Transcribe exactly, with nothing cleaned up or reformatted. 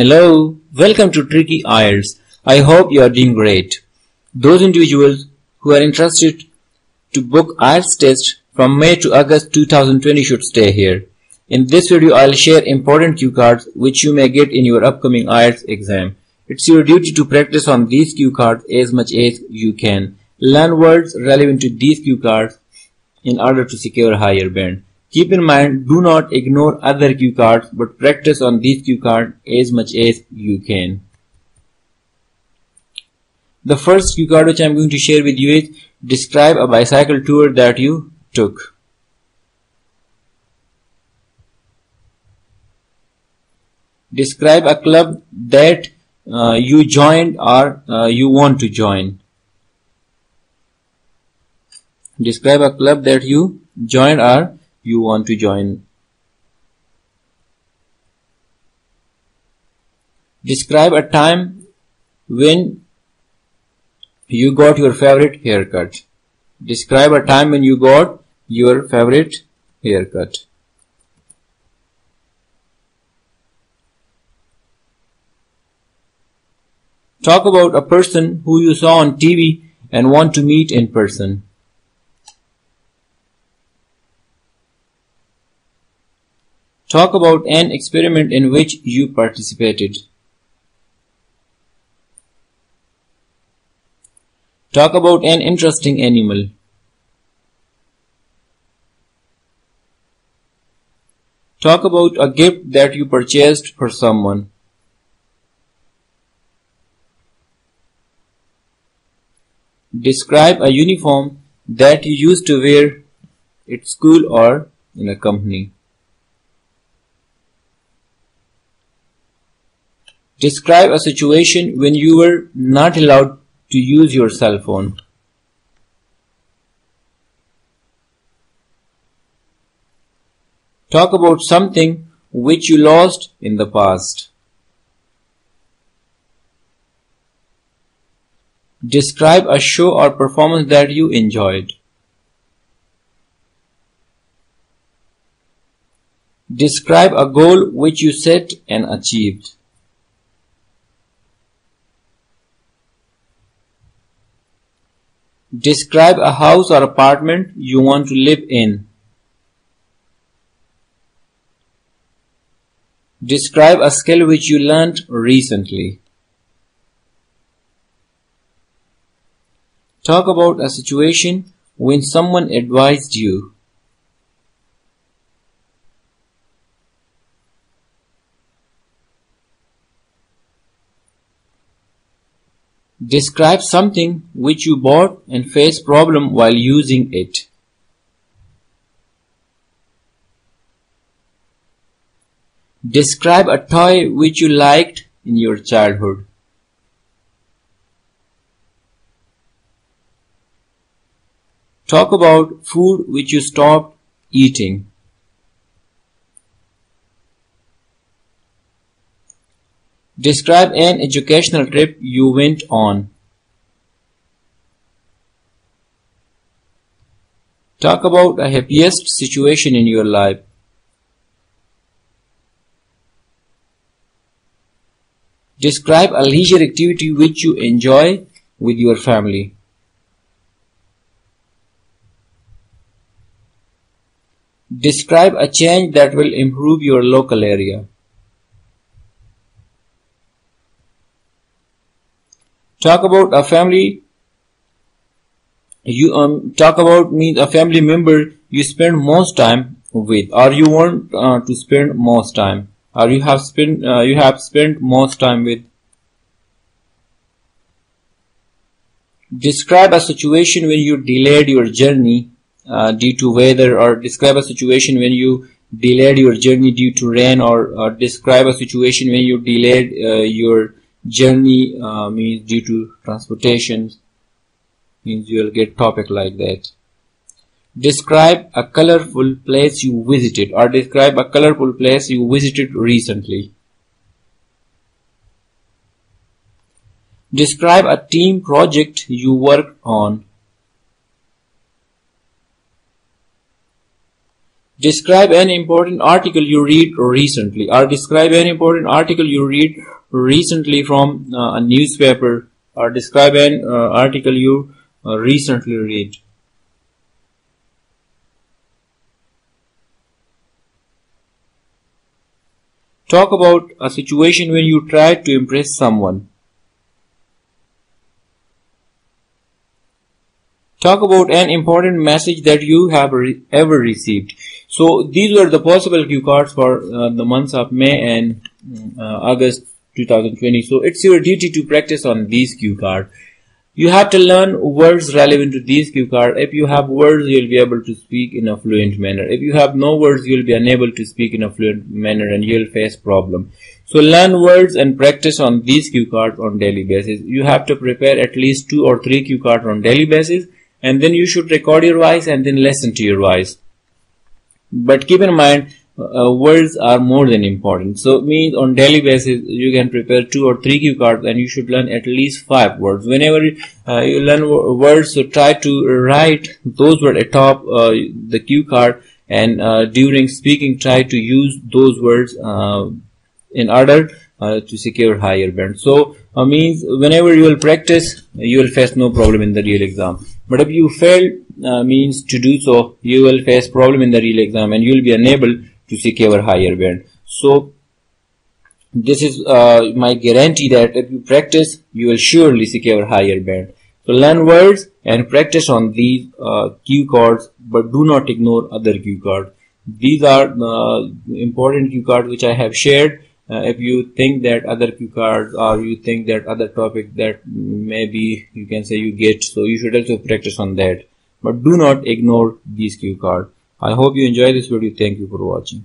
Hello, welcome to Tricky I E L T S. I hope you are doing great. Those individuals who are interested to book I E L T S test from May to August two thousand twenty should stay here. In this video, I'll share important cue cards which you may get in your upcoming I E L T S exam. It's your duty to practice on these cue cards as much as you can. Learn words relevant to these cue cards in order to secure a higher band. Keep in mind, do not ignore other cue cards, but practice on these cue cards as much as you can. The first cue card which I am going to share with you is, describe a bicycle tour that you took. Describe a club that uh, you joined or uh, you want to join. Describe a club that you joined or you want to join. Describe a time when you got your favorite haircut. Describe a time when you got your favorite haircut. Talk about a person who you saw on T V and want to meet in person. Talk about an experiment in which you participated. Talk about an interesting animal. Talk about a gift that you purchased for someone. Describe a uniform that you used to wear at school or in a company. Describe a situation when you were not allowed to use your cell phone. Talk about something which you lost in the past. Describe a show or performance that you enjoyed. Describe a goal which you set and achieved. Describe a house or apartment you want to live in. Describe a skill which you learned recently. Talk about a situation when someone advised you. Describe something which you bought and faced problem while using it. Describe a toy which you liked in your childhood. Talk about food which you stopped eating. Describe an educational trip you went on. Talk about a happiest situation in your life. Describe a leisure activity which you enjoy with your family. Describe a change that will improve your local area. Talk about a family you um, talk about means a family member you spend most time with, or you want uh, to spend most time, or you have spent uh, you have spent most time with. Describe a situation when you delayed your journey uh, due to weather, or describe a situation when you delayed your journey due to rain, or, or describe a situation when you delayed uh, your journey uh, means due to transportation. Means you will get topic like that. Describe a colorful place you visited, or describe a colorful place you visited recently. Describe a team project you worked on. Describe an important article you read recently, or describe an important article you read recently from uh, a newspaper, or describe an uh, article you uh, recently read. Talk about a situation when you tried to impress someone. Talk about an important message that you have re ever received. So these were the possible cue cards for uh, the months of May and uh, August two thousand twenty. So it's your duty to practice on these cue cards. You have to learn words relevant to these cue cards. If you have words, you'll be able to speak in a fluent manner. If you have no words, you'll be unable to speak in a fluent manner and you'll face problem. So learn words and practice on these cue cards on daily basis. You have to prepare at least two or three cue cards on daily basis. And then you should record your voice and then listen to your voice. But keep in mind, uh, words are more than important. So means on daily basis, you can prepare two or three cue cards and you should learn at least five words. Whenever uh, you learn words, so try to write those words atop uh, the cue card, and uh, during speaking, try to use those words uh, in order uh, to secure higher band. So uh, means whenever you will practice, you will face no problem in the real exam. But if you fail uh, means to do so, you will face problem in the real exam and you will be unable to secure higher band. So this is uh, my guarantee that if you practice, you will surely secure higher band. So learn words and practice on these uh, cue cards, but do not ignore other cue cards. These are the important cue cards which I have shared. Uh, if you think that other cue cards, or you think that other topic that maybe you can say you get, so you should also practice on that. But do not ignore these cue cards. I hope you enjoy this video. Thank you for watching.